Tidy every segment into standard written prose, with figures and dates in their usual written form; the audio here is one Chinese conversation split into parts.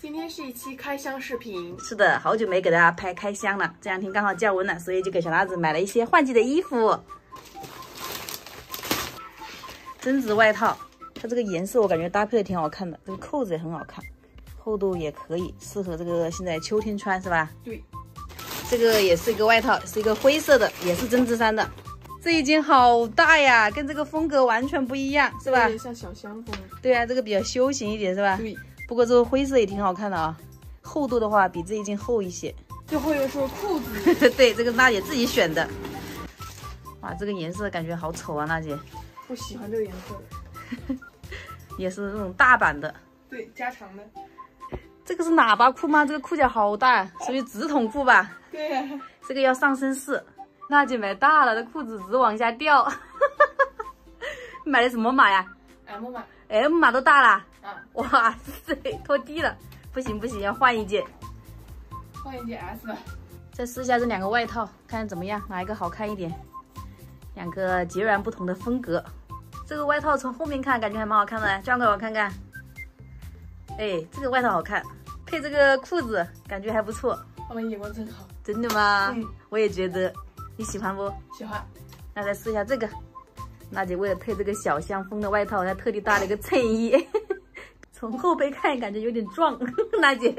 今天是一期开箱视频，是的，好久没给大家拍开箱了。这两天刚好降温了，所以就给小辣子买了一些换季的衣服，针织外套。它这个颜色我感觉搭配的挺好看的，这个扣子也很好看，厚度也可以，适合这个现在秋天穿，是吧？对。这个也是一个外套，是一个灰色的，也是针织衫的。这一件好大呀，跟这个风格完全不一样，是吧？有点像小香风。对啊，这个比较休闲一点，是吧？对。 不过这个灰色也挺好看的啊，厚度的话比这一件厚一些。最后又说裤子，对，这个娜姐自己选的。哇，这个颜色感觉好丑啊，娜姐。不喜欢这个颜色。也是那种大版的。对，加长的。这个是喇叭裤吗？这个裤脚好大，属于直筒裤吧？对啊。这个要上身式。娜姐买大了，这裤子直往下掉。买的什么码呀？ M 码。 M 码都大了。 哇塞，拖地了，不行不行，要换一件，换一件 S 的。再试一下这两个外套，看怎么样，哪一个好看一点？两个截然不同的风格。这个外套从后面看，感觉还蛮好看的，转过来我看看。哎，这个外套好看，配这个裤子，感觉还不错。我们眼光真好。真的吗？嗯，我也觉得。你喜欢不？喜欢。那再试一下这个，娜姐为了配这个小香风的外套，她特地搭了一个衬衣。从后背看，感觉有点壮，娜姐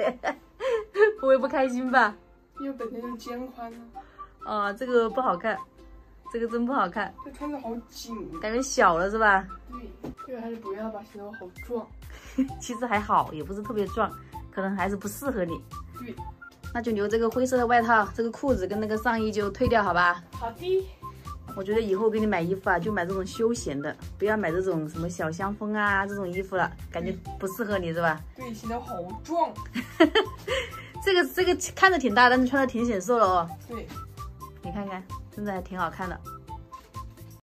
不会不开心吧？因为本身就肩宽啊。啊，这个不好看，这个真不好看。这穿着好紧，感觉小了是吧？对，这个还是不要吧，显得我好壮。其实还好，也不是特别壮，可能还是不适合你。对，那就留这个灰色的外套，这个裤子跟那个上衣就退掉，好吧？好的。我觉得以后给你买衣服啊，就买这种休闲的，不要买这种什么小香风啊这种衣服了，感觉不适合你是吧？对，显得好壮。这个看着挺大，但是穿着挺显瘦了哦。对，你看看，真的还挺好看的。